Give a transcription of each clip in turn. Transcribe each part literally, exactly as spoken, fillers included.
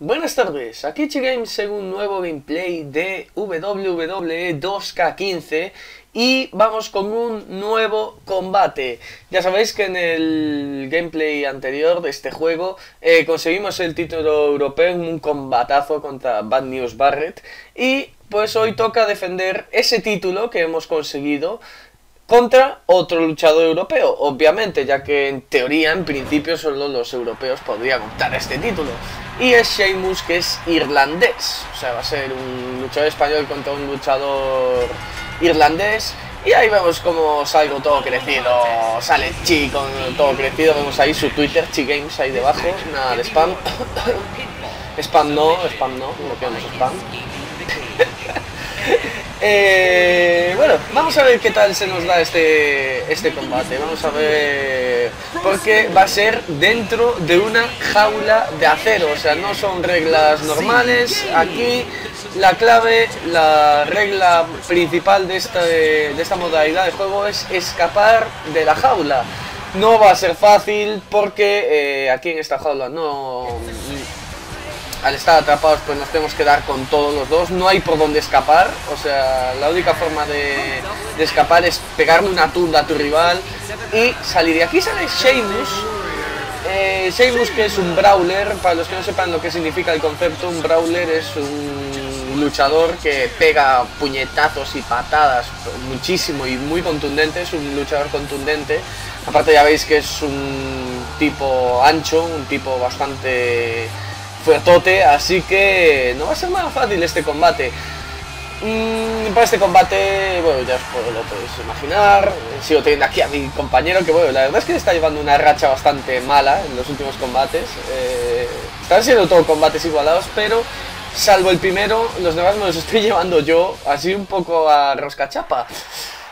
Buenas tardes, aquí ChyGames en un nuevo gameplay de W W E dos K quince y vamos con un nuevo combate. Ya sabéis que en el gameplay anterior de este juego eh, conseguimos el título europeo en un combatazo contra Bad News Barrett y pues hoy toca defender ese título que hemos conseguido contra otro luchador europeo, obviamente, ya que en teoría, en principio, solo los europeos podrían optar a este título. Y es Sheamus, que es irlandés, o sea, va a ser un luchador español contra un luchador irlandés. Y ahí vemos como salgo todo crecido, sale Chi con todo crecido, vemos ahí su Twitter, ChyGames, ahí debajo, nada de spam. Spam no, spam no, bloqueamos spam. Eh, bueno, vamos a ver qué tal se nos da este, este combate. Vamos a ver, porque va a ser dentro de una jaula de acero. O sea, no son reglas normales. Aquí la clave, la regla principal de esta, de esta modalidad de juego es escapar de la jaula. No va a ser fácil porque eh, aquí en esta jaula no... Al estar atrapados pues nos tenemos que dar con todos los dos, no hay por dónde escapar, o sea, la única forma de, de escapar es pegarle una tunda a tu rival y salir. Y aquí sale Sheamus, eh, Sheamus que es un brawler, para los que no sepan lo que significa el concepto, un brawler es un luchador que pega puñetazos y patadas muchísimo y muy contundente, es un luchador contundente, aparte ya veis que es un tipo ancho, un tipo bastante... fuertote, así que no va a ser nada fácil este combate. Mm, para este combate, bueno, ya os puedo, lo podéis imaginar. Sigo teniendo aquí a mi compañero que, bueno, la verdad es que está llevando una racha bastante mala en los últimos combates. Eh, están siendo todos combates igualados, pero salvo el primero, los demás me los estoy llevando yo, así un poco a roscachapa.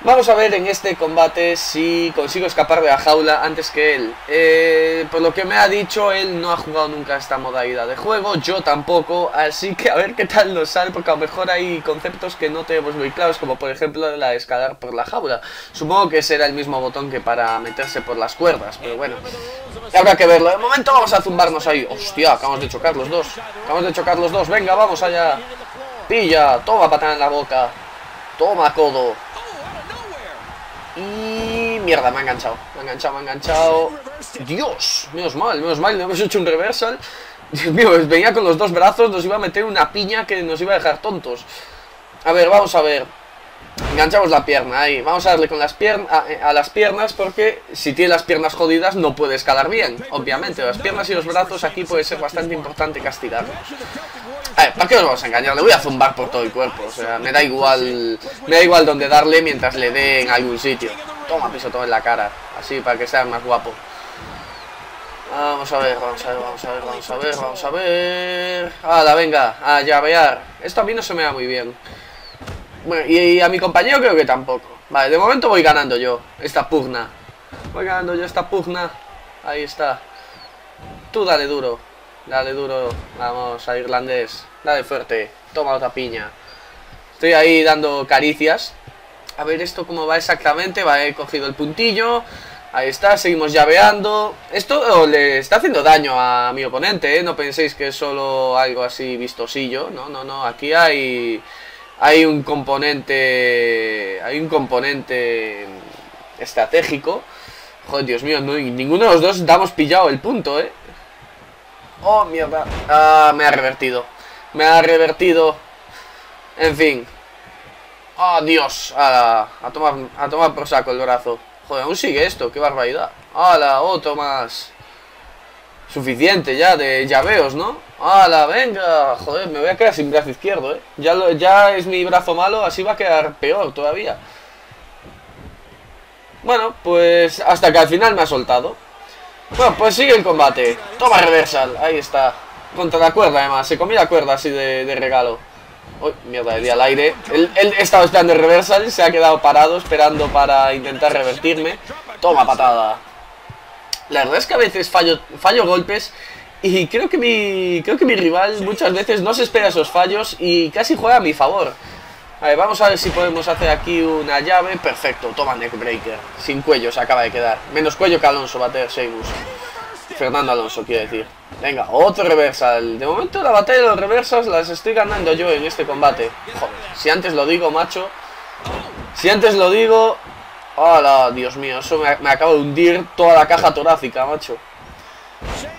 Vamos a ver en este combate si consigo escapar de la jaula antes que él. Eh, por lo que me ha dicho, él no ha jugado nunca esta modalidad de juego, yo tampoco, así que a ver qué tal nos sale, porque a lo mejor hay conceptos que no tenemos muy claros, como por ejemplo la de escalar por la jaula. Supongo que será el mismo botón que para meterse por las cuerdas, pero bueno, habrá que verlo. De momento vamos a zumbarnos ahí. Hostia, acabamos de chocar los dos, acabamos de chocar los dos, venga, vamos allá. Pilla, toma patada en la boca, toma codo. Y mierda, me ha enganchado, me ha enganchado, me ha enganchado. Dios, menos mal, menos mal, no hemos hecho un reversal. Dios mío, venía con los dos brazos, nos iba a meter una piña que nos iba a dejar tontos. A ver, vamos a ver. Enganchamos la pierna, ahí, vamos a darle con las piernas a, a las piernas porque si tiene las piernas jodidas no puede escalar bien, obviamente. Las piernas y los brazos aquí puede ser bastante importante castigarlos. A ver, ¿para qué nos vamos a engañar? Le voy a zumbar por todo el cuerpo, o sea, me da igual, me da igual donde darle mientras le dé en algún sitio. Toma, pisotón en la cara, así para que sea más guapo. Vamos a ver, vamos a ver, vamos a ver, vamos a ver, vamos a ver. ¡Hala, venga! A llavear. Esto a mí no se me da muy bien. Bueno, y a mi compañero creo que tampoco. Vale, de momento voy ganando yo esta pugna. Voy ganando yo esta pugna. Ahí está. Tú dale duro. Dale duro. Vamos, a irlandés. Dale fuerte. Toma otra piña. Estoy ahí dando caricias. A ver esto cómo va exactamente. Vale, he cogido el puntillo. Ahí está, seguimos llaveando. Esto le está haciendo daño a mi oponente, ¿eh? No penséis que es solo algo así vistosillo. No, no, no. Aquí hay... Hay un componente. Hay un componente estratégico. Joder, Dios mío, no, ninguno de los dos damos pillado el punto, eh. Oh, mierda. Ah, me ha revertido. Me ha revertido. En fin. Oh, Dios. Ah, a tomar, a tomar por saco el brazo. Joder, aún sigue esto, qué barbaridad. ¡Hala! Otro más. Suficiente ya de llaveos, ¿no? ¡Hala, venga! Joder, me voy a quedar sin brazo izquierdo, ¿eh? Ya, lo, ya es mi brazo malo, así va a quedar peor todavía. Bueno, pues hasta que al final me ha soltado. Bueno, pues sigue el combate. Toma reversal, ahí está. Contra la cuerda, además, se comió la cuerda así de, de regalo. Uy, mierda, le di al aire. Él, él estaba esperando el reversal, se ha quedado parado esperando para intentar revertirme. Toma patada. La verdad es que a veces fallo, fallo golpes y creo que, mi, creo que mi rival muchas veces no se espera esos fallos y casi juega a mi favor. A ver, vamos a ver si podemos hacer aquí una llave. Perfecto, toma neckbreaker. Sin cuello se acaba de quedar. Menos cuello que Alonso va a tener Sheamus. Fernando Alonso, quiere decir. Venga, otro reversal. De momento la batalla de los reversas las estoy ganando yo en este combate. Joder, si antes lo digo, macho. Si antes lo digo... ¡Hala! Dios mío, eso me, me acabo de hundir toda la caja torácica, macho.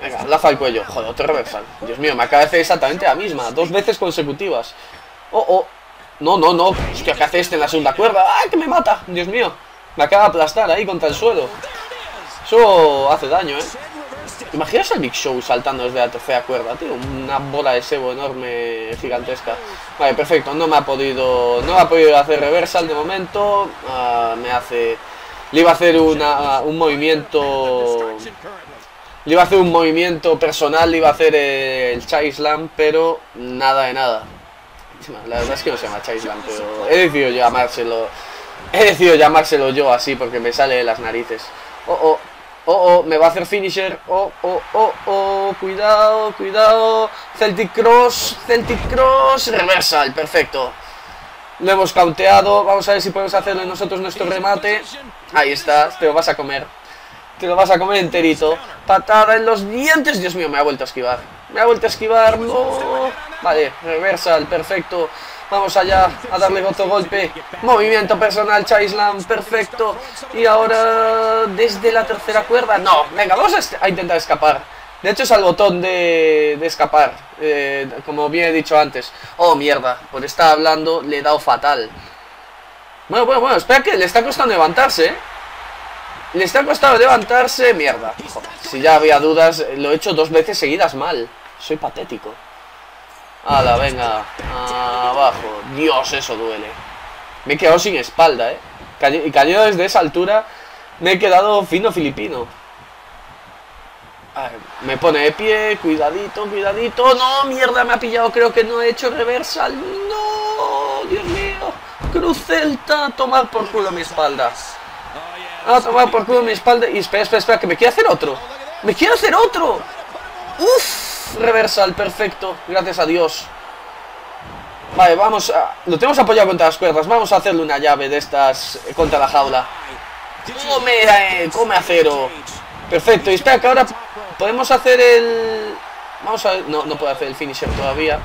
Venga, laza el cuello. Joder, otro reversal. Dios mío, me acaba de hacer exactamente la misma. Dos veces consecutivas. ¡Oh, oh! No, no, no. Hostia, ¿qué hace este en la segunda cuerda? ¡Ah, que me mata! Dios mío. Me acaba de aplastar ahí contra el suelo. Eso hace daño, ¿eh? ¿Te imaginas al Big Show saltando desde la tercera cuerda, tío? Una bola de sebo enorme, gigantesca. Vale, perfecto. No me ha podido no me ha podido hacer reversal de momento. Uh, me hace... Le iba a hacer una, un movimiento... Le iba a hacer un movimiento personal. Le iba a hacer el Chy Slam, pero nada de nada. La verdad es que no se llama Chy Slam, pero he decidido llamárselo... He decidido llamárselo yo así porque me sale de las narices. Oh, oh, oh, oh, me va a hacer finisher. Oh, oh, oh, oh, cuidado, cuidado. Celtic cross, Celtic cross, reversal, perfecto. Lo hemos counteado. Vamos a ver si podemos hacerle nosotros nuestro remate. Ahí está, te lo vas a comer. Te lo vas a comer enterito. Patada en los dientes. Dios mío, me ha vuelto a esquivar. Me ha vuelto a esquivar. No. Vale, reversal, perfecto. Vamos allá, a darle otro golpe. Movimiento personal, Chy Slam, perfecto. Y ahora, desde la tercera cuerda. No, venga, vamos a, a intentar escapar. De hecho es al botón de, de escapar, eh, como bien he dicho antes. Oh, mierda, por estar hablando le he dado fatal. Bueno, bueno, bueno, espera que le está costando levantarse, ¿eh? Le está costando levantarse, mierda. Joder, si ya había dudas, lo he hecho dos veces seguidas mal. Soy patético. Ala, venga, abajo. Dios, eso duele. Me he quedado sin espalda, eh. Y cayendo desde esa altura, me he quedado fino filipino. Ay, me pone de pie, cuidadito, cuidadito. No, mierda, me ha pillado. Creo que no he hecho reversal. No, Dios mío. Cruz celta, a tomar por culo mi espalda. A tomar por culo mi espalda. Y espera, espera, espera, que me quiere hacer otro. Me quiere hacer otro. Uff. Reversal, perfecto, gracias a Dios. Vale, vamos a... Lo tenemos apoyado contra las cuerdas. Vamos a hacerle una llave de estas contra la jaula. Come, eh, come acero. Perfecto, y espera que ahora podemos hacer el... Vamos a ver... No, no puedo hacer el finisher todavía.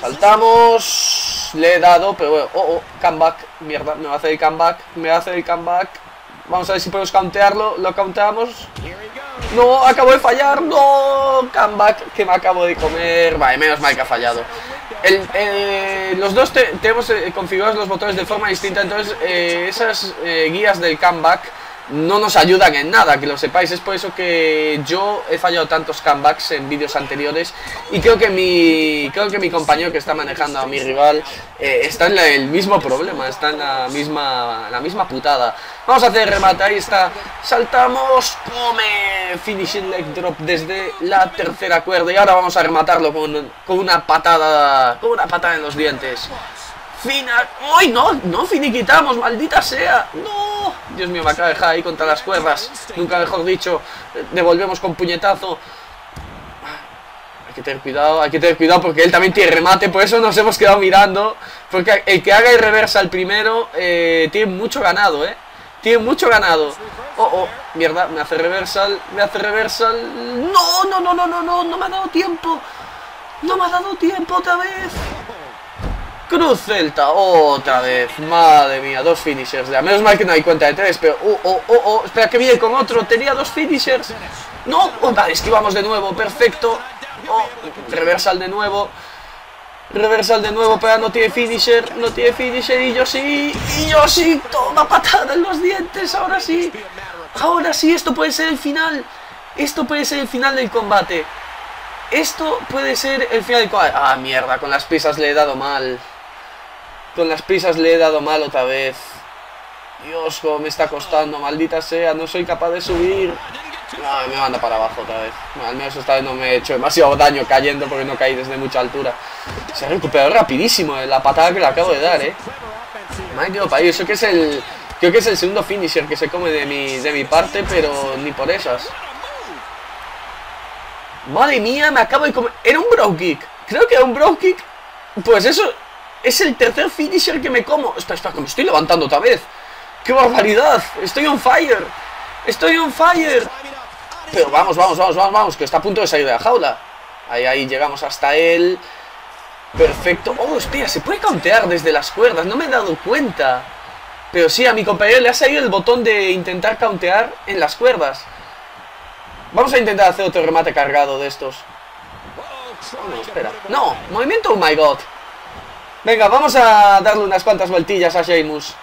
Saltamos. Le he dado, pero bueno. Oh, oh, comeback, mierda, me va a hacer el comeback. Me va a hacer el comeback. Vamos a ver si podemos countearlo. Lo counteamos. No, acabo de fallar, no, comeback, que me acabo de comer. Vale, menos mal que ha fallado. El, eh, los dos te, tenemos eh, configurados los botones de forma distinta, entonces eh, esas eh, guías del comeback no nos ayudan en nada, que lo sepáis. Es por eso que yo he fallado tantos comebacks en vídeos anteriores y creo que mi creo que mi compañero que está manejando a mi rival eh, está en la, el mismo problema, está en la misma la misma putada. Vamos a hacer remate, ahí está, saltamos, come, finishing leg drop desde la tercera cuerda y ahora vamos a rematarlo con, con una patada, con una patada en los dientes. Final. ¡Ay, no! ¡No finiquitamos! ¡Maldita sea! ¡No! Dios mío, me acaba de dejar ahí contra las cuerdas. Nunca mejor dicho. Devolvemos con puñetazo. Hay que tener cuidado, hay que tener cuidado porque él también tiene remate. Por eso nos hemos quedado mirando. Porque el que haga el reversa al primero eh, tiene mucho ganado, ¿eh? Tiene mucho ganado. Oh, oh, mierda, me hace reversal, me hace reversal. ¡No, no, no, no, no, no! ¡No me ha dado tiempo! ¡No me ha dado tiempo otra vez! Cruz celta, otra vez. Madre mía, dos finishers ya. Menos mal que no hay cuenta de tres, pero... Oh, oh, oh, oh. Espera, que viene con otro. Tenía dos finishers. No, oh, vale, esquivamos de nuevo. Perfecto. Oh, reversal de nuevo. Reversal de nuevo, pero no tiene finisher. No tiene finisher y yo sí. Y yo sí. Toma patada en los dientes. Ahora sí. Ahora sí, esto puede ser el final. Esto puede ser el final del combate. Esto puede ser el final del combate. Ah, mierda, con las pistas le he dado mal. Con las prisas le he dado mal otra vez. Dios, cómo me está costando, maldita sea. No soy capaz de subir. Ay, me manda para abajo otra vez. Bueno, al menos esta vez no me he hecho demasiado daño cayendo porque no caí desde mucha altura. Se ha recuperado rapidísimo eh, la patada que le acabo de dar, eh. Madre mía, para eso que es el... Creo que es el segundo finisher que se come de mi, de mi parte, pero ni por esas. Madre mía, me acabo de comer... Era un brow kick. Creo que era un brow kick. Pues eso... Es el tercer finisher que me como. Espera, espera, que me estoy levantando otra vez. ¡Qué barbaridad! ¡Estoy on fire! ¡Estoy on fire! Pero vamos, vamos, vamos, vamos, vamos, que está a punto de salir de la jaula. Ahí, ahí, llegamos hasta él. Perfecto. Oh, espera, se puede countear desde las cuerdas, no me he dado cuenta. Pero sí, a mi compañero le ha salido el botón de intentar countear en las cuerdas. Vamos a intentar hacer otro remate cargado de estos. Oh, no, espera. No, movimiento, oh my god. Venga, vamos a darle unas cuantas vueltillas a Sheamus.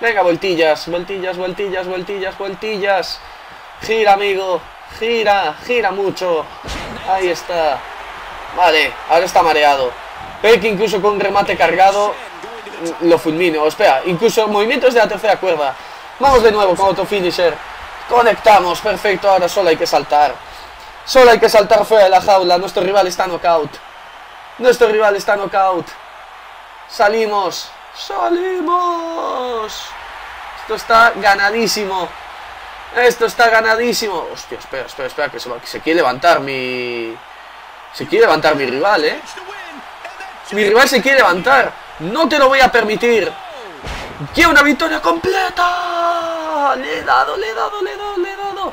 Venga, vueltillas, vueltillas, vueltillas, vueltillas, vueltillas. Gira, amigo. Gira, gira mucho. Ahí está. Vale, ahora está mareado. Pero que incluso con un remate cargado lo fulmino. Espera, incluso movimientos de la tercera cuerda. Vamos de nuevo con auto finisher. Conectamos, perfecto, ahora solo hay que saltar. Solo hay que saltar fuera de la jaula. Nuestro rival está knockout. Nuestro rival está knockout. Salimos. Salimos. Esto está ganadísimo. Esto está ganadísimo. Hostia, espera, espera, espera, que se, va, que se quiere levantar mi... Se quiere levantar mi rival, eh. Mi rival se quiere levantar. No te lo voy a permitir. ¡Quiero una victoria completa! Le he dado, le he dado, le he dado, le he dado.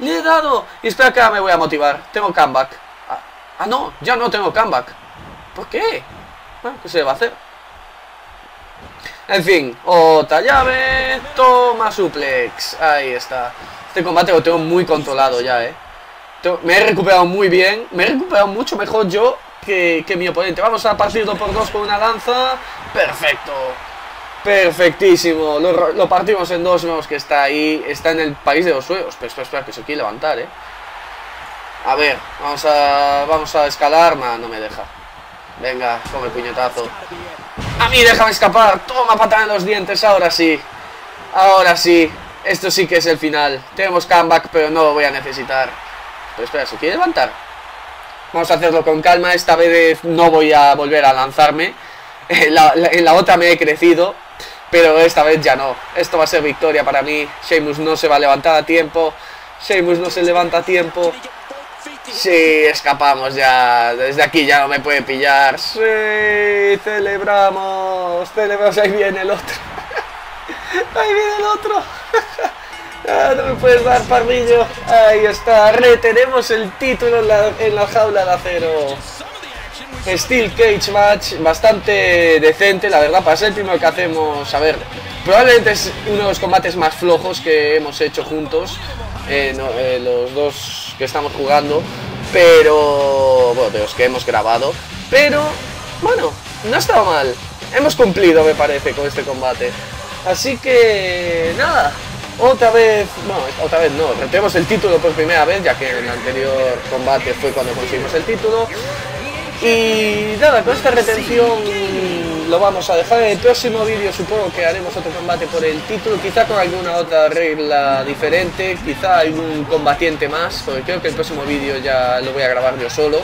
Le he dado. Y espera que ahora me voy a motivar. Tengo comeback. Ah, ah no, ya no tengo comeback. ¿Por qué? Bueno, ¿qué se va a hacer? En fin, otra llave. Toma suplex. Ahí está. Este combate lo tengo muy controlado ya, eh. Me he recuperado muy bien. Me he recuperado mucho mejor yo que, que mi oponente. Vamos a partirlo por dos con una lanza. Perfecto. Perfectísimo. Lo, lo partimos en dos. Vemos que está ahí. Está en el país de los sueños. Pero espera, espera, que se quiere levantar, eh. A ver, vamos a, vamos a escalar. Man, no me deja. Venga, come puñetazo. A mí déjame escapar. Toma patada en los dientes. Ahora sí. Ahora sí. Esto sí que es el final. Tenemos comeback, pero no lo voy a necesitar. Pero espera, ¿se quiere levantar? Vamos a hacerlo con calma. Esta vez no voy a volver a lanzarme. En la, en la otra me he crecido. Pero esta vez ya no. Esto va a ser victoria para mí. Sheamus no se va a levantar a tiempo. Sheamus no se levanta a tiempo. Sí, escapamos ya. Desde aquí ya no me puede pillar. Sí, celebramos. Celebramos. Ahí viene el otro. Ahí viene el otro. Ah, no me puedes dar, parrillo. Ahí está. Retenemos el título en la, en la jaula de acero. Steel Cage Match. Bastante decente, la verdad. Para ser el primero que hacemos. A ver, probablemente es uno de los combates más flojos que hemos hecho juntos. Eh, no, eh, los dos que estamos jugando, pero bueno, de los que hemos grabado, pero bueno, no ha estado mal, hemos cumplido me parece con este combate, así que nada, otra vez, bueno, otra vez no, retenemos el título por primera vez, ya que en el anterior combate fue cuando conseguimos el título, y nada, con esta retención lo vamos a dejar. En el próximo vídeo supongo que haremos otro combate por el título, quizá con alguna otra regla diferente, quizá algún combatiente más, porque creo que el próximo vídeo ya lo voy a grabar yo solo.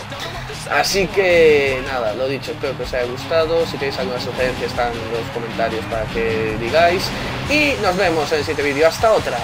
Así que nada, lo dicho, espero que os haya gustado, si tenéis alguna sugerencia están en los comentarios para que digáis, y nos vemos en el siguiente vídeo, hasta otra.